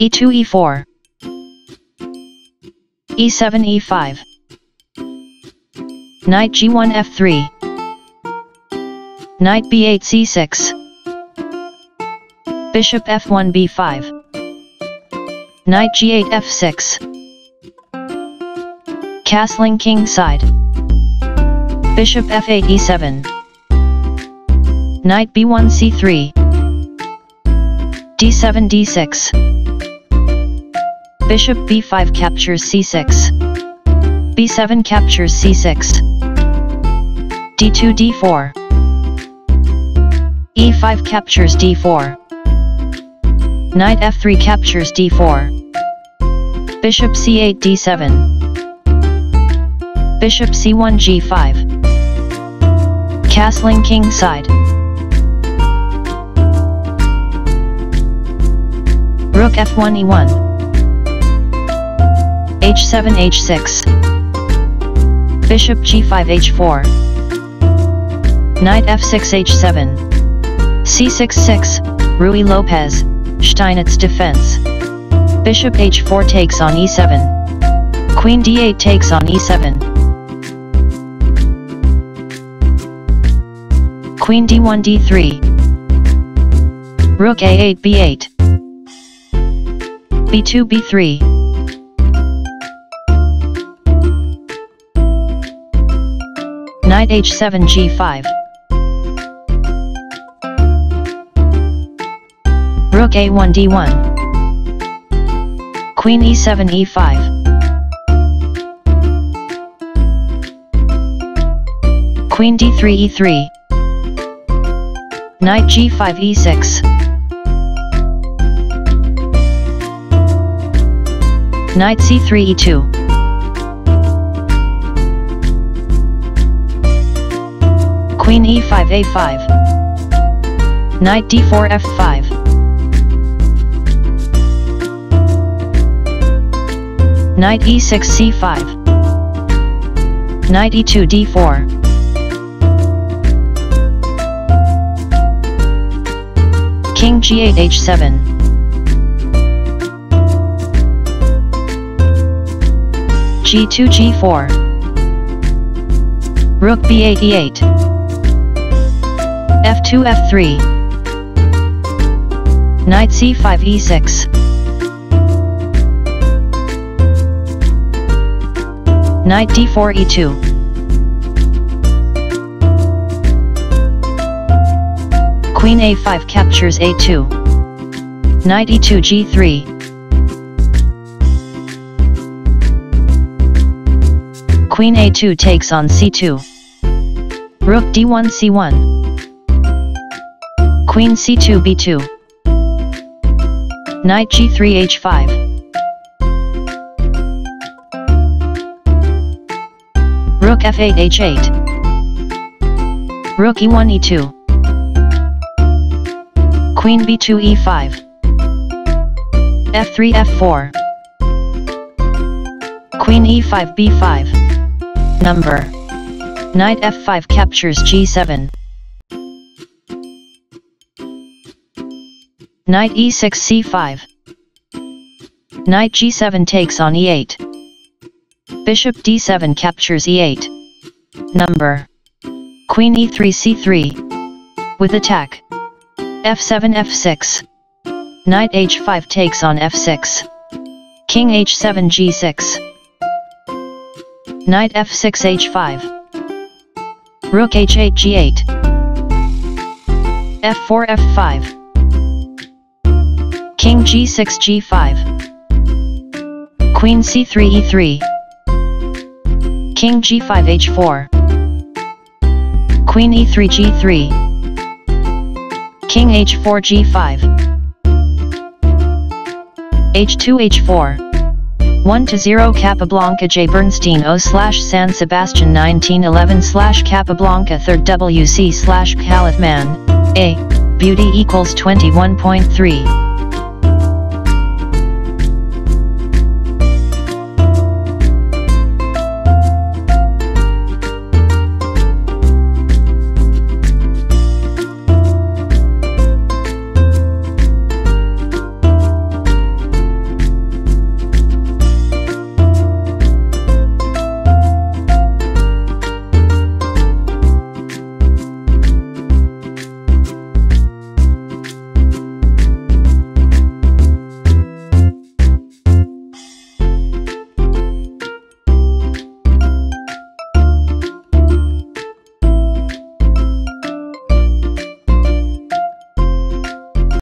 e2 e4 e7 e5 knight g1 f3 knight b8 c6 bishop f1 b5 knight g8 f6 castling king side bishop f8 e7 knight b1 c3 d7 d6 bishop b5 captures c6 b7 captures c6 d2 d4 e5 captures d4 knight f3 captures d4 bishop c8 d7 bishop c1 g5 castling king side rook f1 e1 h7 h6 bishop g5 h4 knight f6 h7 c6 6, Ruy Lopez, Steinitz defense. Bishop h4 takes on e7. Queen d8 takes on e7. Queen d1 d3. Rook a8 b8. b2 b3. Knight h7 g5. Rook a1 d1 Queen e7 e5 Queen d3 e3 Knight g5 e6 Knight c3 e2 Queen e5 a5 Knight d4 f5 Knight e6 c5 Knight e2 d4 King g8 h7 g2 g4 Rook b8 e8 f2 f3 Knight c5 e6 Knight d4 e2 Queen a5 captures a2 Knight e2 g3 Queen a2 takes on c2 Rook d1 c1 Queen c2 b2 Knight g3 h5 Rook f8 h8 Rook e1 e2 Queen b2 e5 f3 f4 Queen e5 b5 Number Knight f5 captures g7 Knight e6 c5 Knight g7 takes on e8 Bishop d7 captures e8. Number. Queen e3 c3. With attack. f7 f6. Knight h5 takes on f6. King h7 g6. Knight f6 h5. Rook h8 g8. f4 f5. King g6 g5. Queen c3 e3. King g5 h4 Queen e3 g3 King h4 g5 h2 h4 1-0 Capablanca J. Bernstein O/San Sebastian 1911 /Capablanca 3rd WC /Califman A Beauty = 21.3